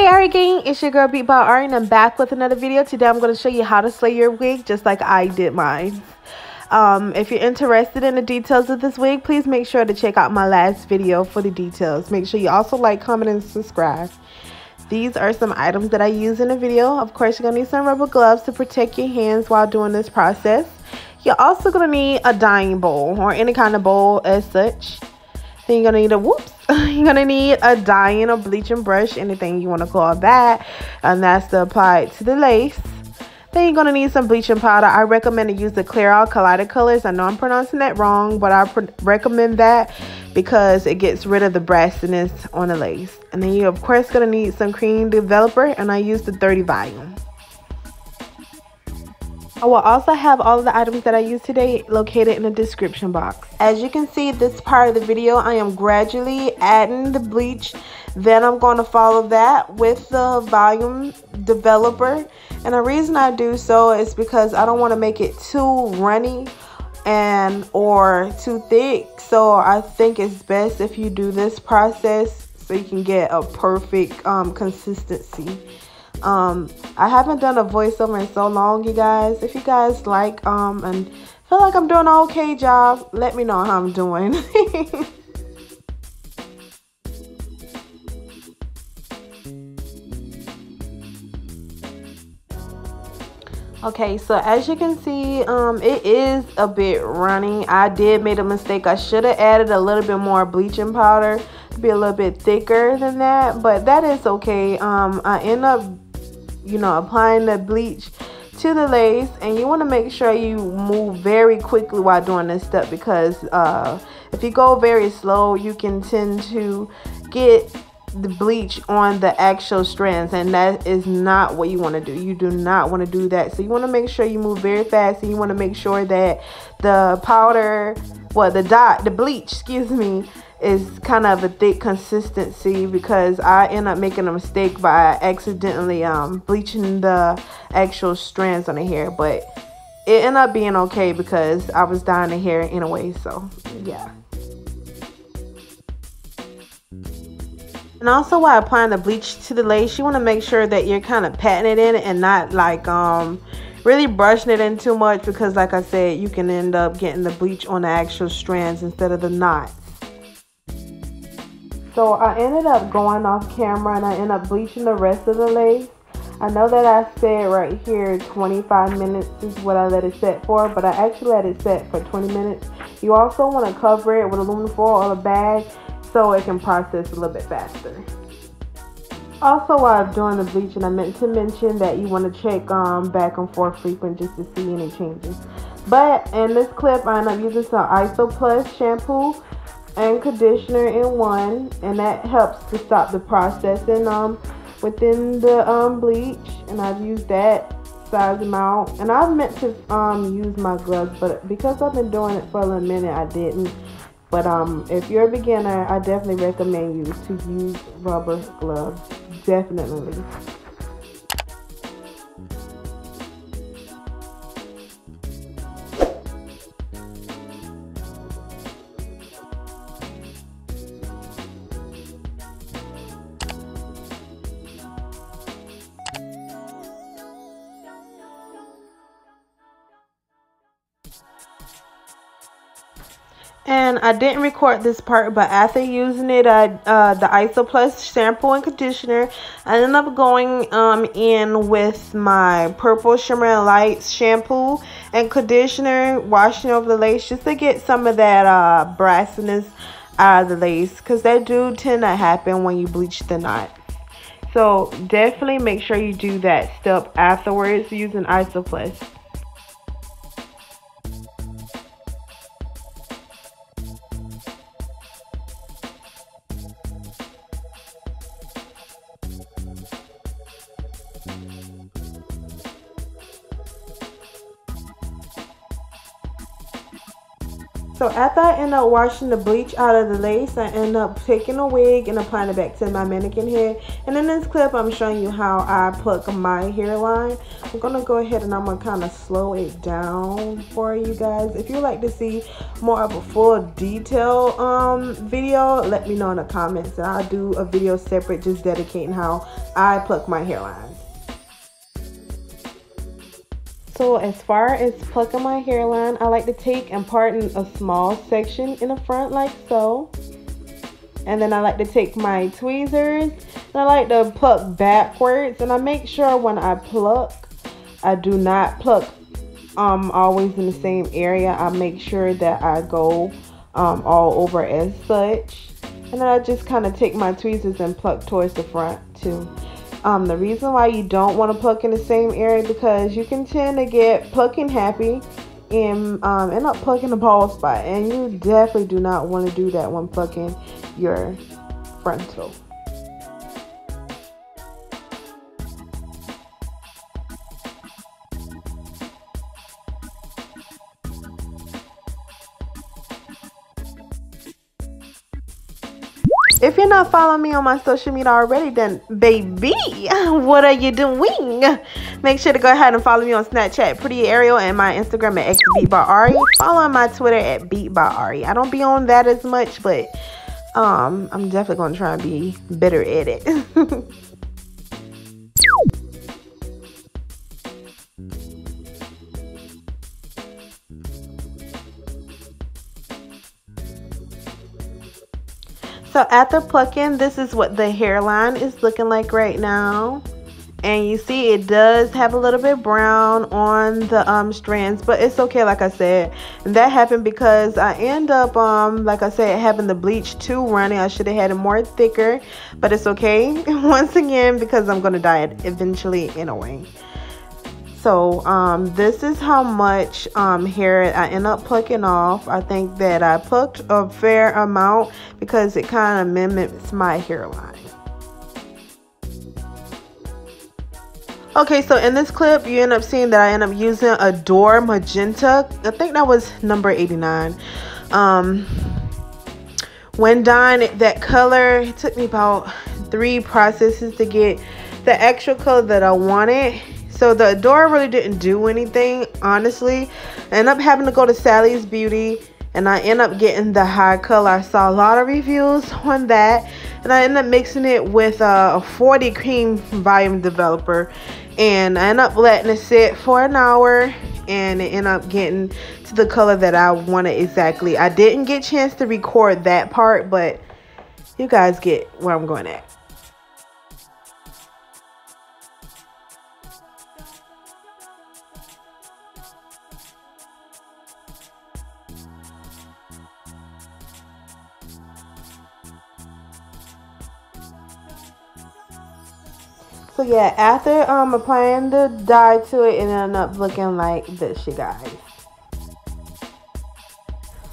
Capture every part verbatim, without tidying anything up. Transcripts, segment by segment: Hey Arie gang, it's your girl BeatByArie and I'm back with another video. Today I'm going to show you how to slay your wig just like I did mine. Um, if you're interested in the details of this wig, please make sure to check out my last video for the details. Make sure you also like, comment, and subscribe. These are some items that I use in the video. Of course, you're going to need some rubber gloves to protect your hands while doing this process. You're also going to need a dyeing bowl or any kind of bowl as such. Then you're gonna need a whoops you're gonna need a dyeing or bleaching brush, anything you want to call that, and that's to apply it to the lace. Then you're gonna need some bleaching powder. I recommend to use the Clairol Kaiecolor. I know I'm pronouncing that wrong, but I recommend that because it gets rid of the brassiness on the lace. And then you're of course gonna need some Cream Developer, and I use the thirty volume. I will also have all of the items that I used today located in the description box. As you can see, this part of the video, I am gradually adding the bleach. Then I'm going to follow that with the volume developer. And the reason I do so is because I don't want to make it too runny and or too thick. So I think it's best if you do this process so you can get a perfect um, consistency. um I haven't done a voiceover in so long, you guys. If you guys like um and feel like I'm doing an okay job, let me know how I'm doing. Okay, so as you can see, um it is a bit runny. I did make a mistake. I should have added a little bit more bleaching powder, be a little bit thicker than that, but that is okay. um I end up you know applying the bleach to the lace, and you want to make sure you move very quickly while doing this step, because uh if you go very slow, you can tend to get the bleach on the actual strands, and that is not what you want to do. You do not want to do that. So you want to make sure you move very fast, and you want to make sure that the powder, well, the dot the bleach, excuse me, is kind of a thick consistency, because I end up making a mistake by accidentally um bleaching the actual strands on the hair, but it ended up being okay because I was dyeing the hair anyway. So yeah. And also, while applying the bleach to the lace, you want to make sure that you're kind of patting it in and not like um really brushing it in too much, because like I said, you can end up getting the bleach on the actual strands instead of the knots. So I ended up going off camera and I ended up bleaching the rest of the lace. I know that I said right here twenty-five minutes is what I let it set for, but I actually let it set for twenty minutes. You also want to cover it with aluminum foil or a bag so it can process a little bit faster. Also, while I'm doing the bleaching, I meant to mention that you want to check um, back and forth frequent just to see any changes. But in this clip, I ended up using some Isoplus shampoo and conditioner in one, and that helps to stop the processing um within the um bleach. And I've used that size amount, and I meant to um use my gloves, but because I've been doing it for a little minute, I didn't. But um if you're a beginner, I definitely recommend you to use rubber gloves, definitely. And I didn't record this part, but after using it, I, uh, the Isoplus shampoo and conditioner, I ended up going um, in with my purple shimmering lights shampoo and conditioner, washing over the lace just to get some of that uh, brassiness out of the lace, because that do tend to happen when you bleach the knot. So definitely make sure you do that step afterwards using Isoplus. So after I end up washing the bleach out of the lace, I end up taking a wig and applying it back to my mannequin hair. And in this clip, I'm showing you how I pluck my hairline. I'm going to go ahead and I'm going to kind of slow it down for you guys. If you'd like to see more of a full detail um, video, let me know in the comments. And I'll do a video separate just dedicating how I pluck my hairline. So as far as plucking my hairline, I like to take and parting a small section in the front like so. And then I like to take my tweezers and I like to pluck backwards. And I make sure when I pluck, I do not pluck um, always in the same area. I make sure that I go um, all over as such. And then I just kind of take my tweezers and pluck towards the front too. Um, the reason why you don't want to pluck in the same area because you can tend to get plucking happy and um, end up plucking a bald spot, and you definitely do not want to do that when plucking your frontal. If you're not following me on my social media already, then baby, what are you doing? Make sure to go ahead and follow me on Snapchat, PreddieAriel, and my Instagram at x beat by arie. Follow my Twitter at beat by arie. I don't be on that as much, but um, I'm definitely going to try and be better at it. So after plucking, this is what the hairline is looking like right now. And you see it does have a little bit brown on the um, strands, but it's okay, like I said. And that happened because I end up, um, like I said, having the bleach too running. I should have had it more thicker, but it's okay. Once again, because I'm going to dye it eventually anyway. So um, this is how much um, hair I end up plucking off. I think that I plucked a fair amount because it kind of mimics my hairline. Okay, so in this clip, you end up seeing that I end up using Adore Magenta. I think that was number eighty-nine. Um, when dyeing that color, it took me about three processes to get the actual color that I wanted. So the Adore really didn't do anything, honestly. I ended up having to go to Sally's Beauty, and I ended up getting the high color. I saw a lot of reviews on that, and I ended up mixing it with a forty cream volume developer. And I ended up letting it sit for an hour, and it ended up getting to the color that I wanted exactly. I didn't get a chance to record that part, but you guys get where I'm going at. So yeah, after um, applying the dye to it, it ended up looking like this, you guys.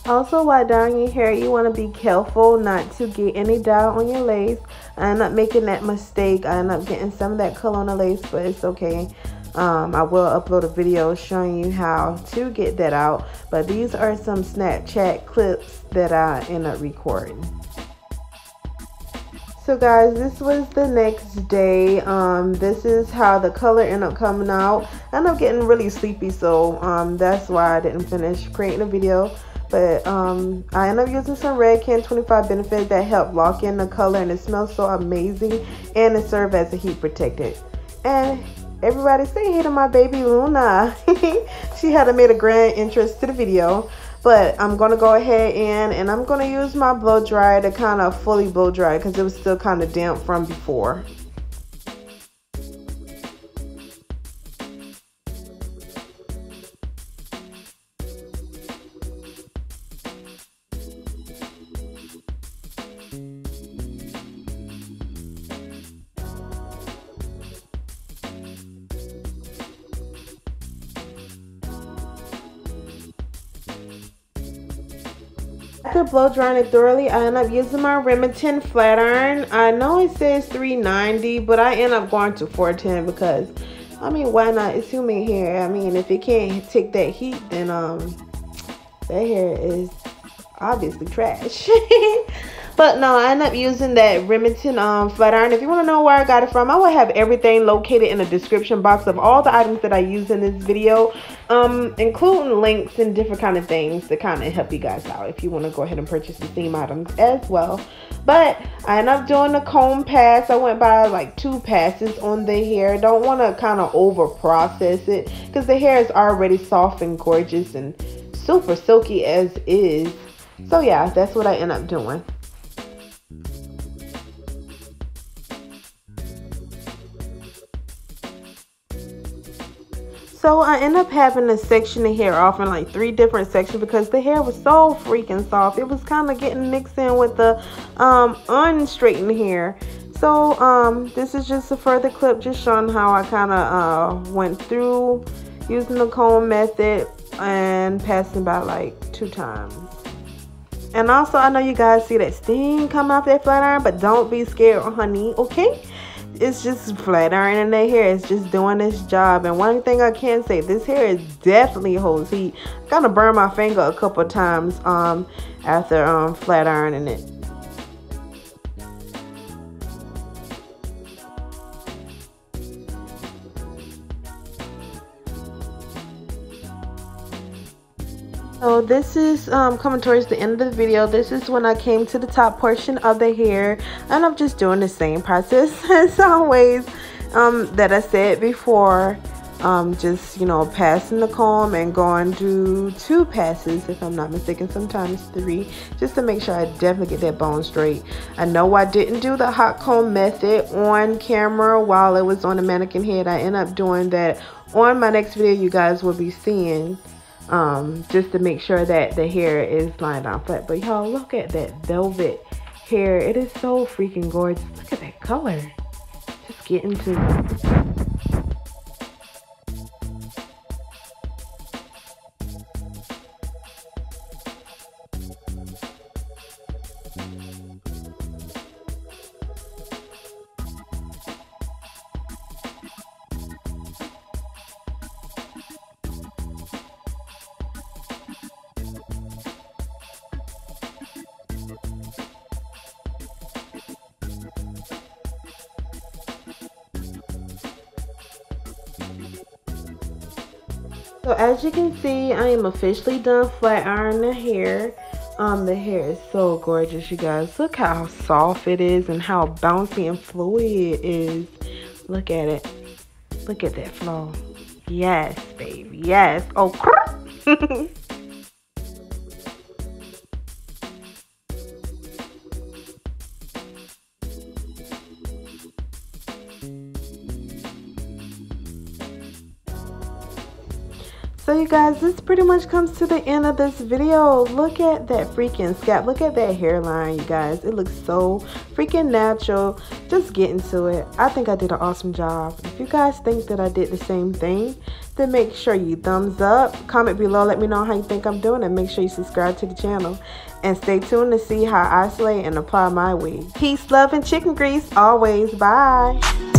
Also, while dyeing your hair, you want to be careful not to get any dye on your lace. I ended up making that mistake. I ended up getting some of that color on the lace, but it's okay. Um, I will upload a video showing you how to get that out. But these are some Snapchat clips that I ended up recording. So guys, this was the next day. Um, this is how the color ended up coming out. I ended up getting really sleepy, so um, that's why I didn't finish creating a video. But um, I ended up using some Redken twenty-five Benefit that helped lock in the color, and it smells so amazing, and it served as a heat protectant. And everybody say hey to my baby Luna. She had made a grand entrance to the video. But I'm going to go ahead and, and I'm going to use my blow dryer to kind of fully blow dry because it was still kind of damp from before. After blow drying it thoroughly, I end up using my Remington Flat Iron. I know it says three ninety, but I end up going to four ten because, I mean, why not? It's human hair. I mean, if it can't take that heat, then um, that hair is obviously trash. But no, I end up using that Remington um, Flat Iron. If you want to know where I got it from, I will have everything located in the description box of all the items that I use in this video, um, including links and different kind of things to kind of help you guys out if you want to go ahead and purchase the theme items as well. But I end up doing the comb pass. I went by like two passes on the hair. Don't want to kind of over process it because the hair is already soft and gorgeous and super silky as is. So yeah, that's what I end up doing. So I end up having to section the hair off in like three different sections because the hair was so freaking soft. It was kind of getting mixed in with the um, unstraightened hair. So um, this is just a further clip just showing how I kind of uh, went through using the comb method and passing by like two times. And also, I know you guys see that steam coming off that flat iron, but don't be scared, honey, okay? It's just flat iron in that hair. It's just doing its job. And one thing I can say, this hair is definitely holds heat. I kind of burned my finger a couple of times um, after um, flat ironing it. So this is um, coming towards the end of the video. This is when I came to the top portion of the hair, and I'm just doing the same process as always um, that I said before. Um, just, you know, passing the comb and going through two passes, if I'm not mistaken, sometimes three, just to make sure I definitely get that bone straight. I know I didn't do the hot comb method on camera while it was on the mannequin head. I end up doing that on my next video. You guys will be seeing. Um, just to make sure that the hair is lying down flat. But y'all, look at that velvet hair. It is so freaking gorgeous. Look at that color. Just get into it. So as you can see, I am officially done flat ironing the hair. Um, the hair is so gorgeous, you guys. Look how soft it is and how bouncy and flowy it is. Look at it. Look at that flow. Yes, baby. Yes. Oh, crap. So you guys, this pretty much comes to the end of this video. Look at that freaking scalp. Look at that hairline, you guys. It looks so freaking natural. Just get into it. I think I did an awesome job. If you guys think that I did the same thing, then make sure you thumbs up, comment below, let me know how you think I'm doing, and make sure you subscribe to the channel. And stay tuned to see how I slay and apply my wig. Peace, love, and chicken grease always. Bye.